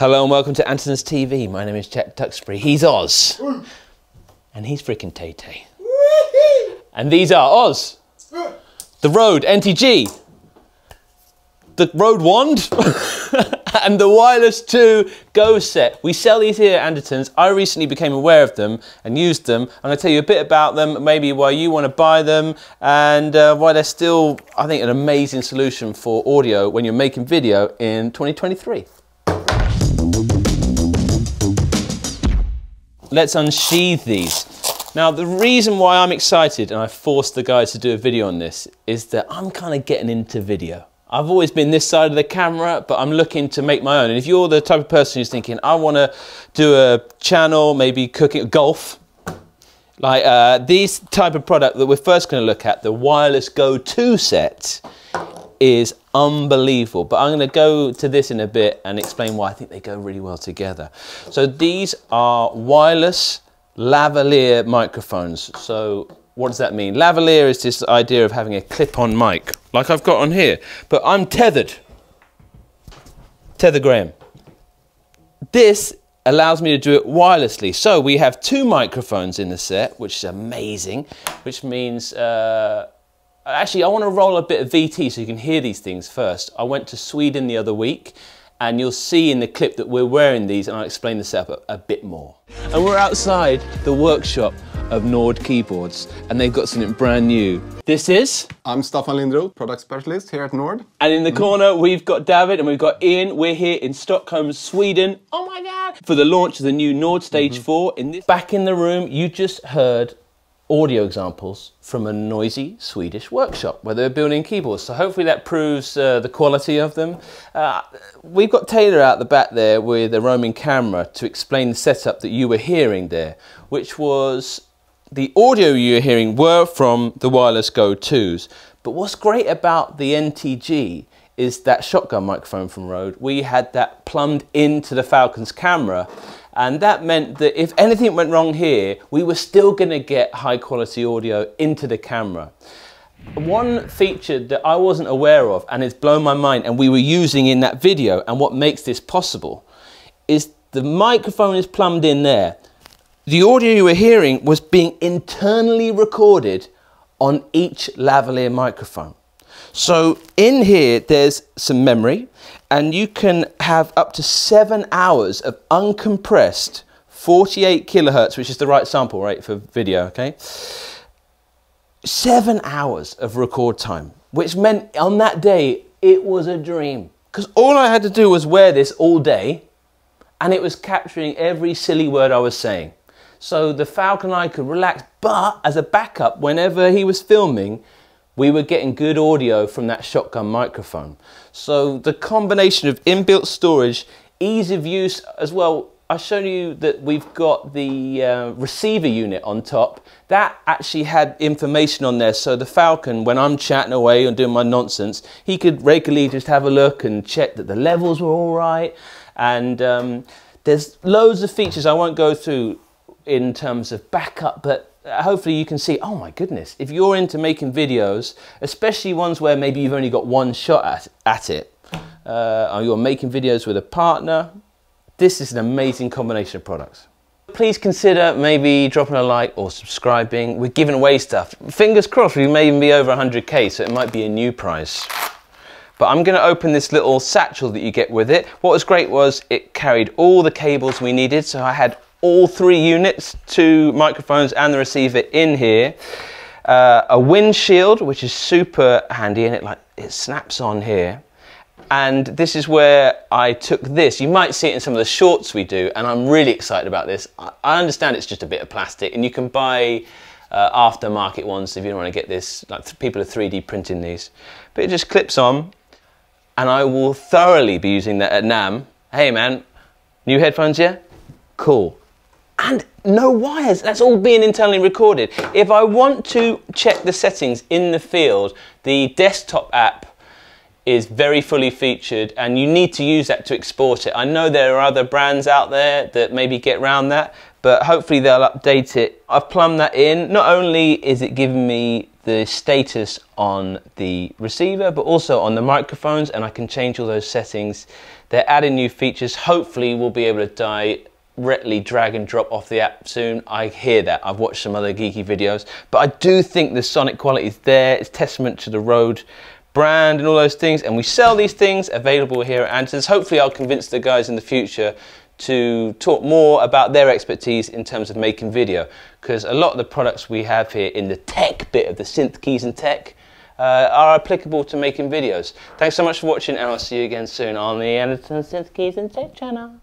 Hello and welcome to Andertons TV. My name is Jack Tuxbury. He's Oz. Mm. And he's freaking Tay-Tay. And these are Oz. The Rode NTG. The Rode Wand. And the Wireless Go set. We sell these here at Andertons. I recently became aware of them and used them. I'm going to tell you a bit about them, maybe why you want to buy them, and why they're still, I think, an amazing solution for audio when you're making video in 2023. Let's unsheathe these. Now, the reason why I'm excited, and I forced the guys to do a video on this, is that I'm kind of getting into video. I've always been this side of the camera, but I'm looking to make my own. And if you're the type of person who's thinking, I want to do a channel, maybe cooking, golf, like these type of product that we're first going to look at, the Wireless Go II set, is unbelievable. But I'm going to go to this in a bit and explain why I think they go really well together. So these are wireless lavalier microphones. So what does that mean? Lavalier is this idea of having a clip-on mic, like I've got on here, but I'm tethered. Tether Graham. This allows me to do it wirelessly. So we have two microphones in the set, which is amazing, which means actually, I want to roll a bit of VT so you can hear these things first. I went to Sweden the other week, and you'll see in the clip that we're wearing these, and I'll explain the setup a bit more. And we're outside the workshop of Nord Keyboards, and they've got something brand new. This is? I'm Staffan Lindru, product specialist here at Nord. And in the corner, we've got David and we've got Ian. We're here in Stockholm, Sweden. Oh my God! For the launch of the new Nord Stage 4. In this, back in the room, you just heard audio examples from a noisy Swedish workshop where they're building keyboards. So hopefully that proves the quality of them. We've got Taylor out the back there with a roaming camera to explain the setup that you were hearing there, which was the audio you were hearing were from the Wireless Go IIs. But what's great about the NTG is that shotgun microphone from Rode. We had that plumbed into the Falcon's camera, and that meant that if anything went wrong here, we were still going to get high quality audio into the camera. One feature that I wasn't aware of, and it's blown my mind, and we were using in that video, and what makes this possible, is the microphone is plumbed in there. The audio you were hearing was being internally recorded on each lavalier microphone. So in here, there's some memory, and you can have up to 7 hours of uncompressed 48 kilohertz, which is the right sample rate for video, okay? 7 hours of record time, which meant on that day, it was a dream. Because all I had to do was wear this all day, and it was capturing every silly word I was saying. So the Falcon and I could relax, but as a backup, whenever he was filming, we were getting good audio from that shotgun microphone. So the combination of inbuilt storage, ease of use as well. I showed you that we've got the receiver unit on top. That actually had information on there. So the Falcon, when I'm chatting away and doing my nonsense, he could regularly just have a look and check that the levels were all right. And there's loads of features I won't go through in terms of backup, but hopefully you can see, oh my goodness, if you're into making videos, especially ones where maybe you've only got one shot at it, or you're making videos with a partner, this is an amazing combination of products. Please consider maybe dropping a like or subscribing. We're giving away stuff. Fingers crossed, we may even be over 100K, so it might be a new prize. But I'm going to open this little satchel that you get with it. What was great was it carried all the cables we needed, so I had all three units, two microphones and the receiver in here. A windshield, which is super handy, and it snaps on here. And this is where I took this. You might see it in some of the shorts we do, and I'm really excited about this. I understand it's just a bit of plastic, and you can buy aftermarket ones if you don't want to get this. Like, people are 3D printing these. But it just clips on, and I will thoroughly be using that at NAMM. Hey man, new headphones, yeah? Cool. And no wires, that's all being internally recorded. If I want to check the settings in the field, the desktop app is very fully featured, and you need to use that to export it. I know there are other brands out there that maybe get around that, but hopefully they'll update it. I've plumbed that in. Not only is it giving me the status on the receiver, but also on the microphones, and I can change all those settings They're adding new features. Hopefully we'll be able to directly drag and drop off the app soon. I hear that. I've watched some other geeky videos, but I do think the sonic quality is there. It's testament to the Rode brand and all those things, and we sell these things available here at Andertons. Hopefully I'll convince the guys in the future to talk more about their expertise in terms of making video, because a lot of the products we have here in the tech bit of the synth keys and tech are applicable to making videos. Thanks so much for watching, and I'll see you again soon on the Andertons Synth Keys and Tech channel.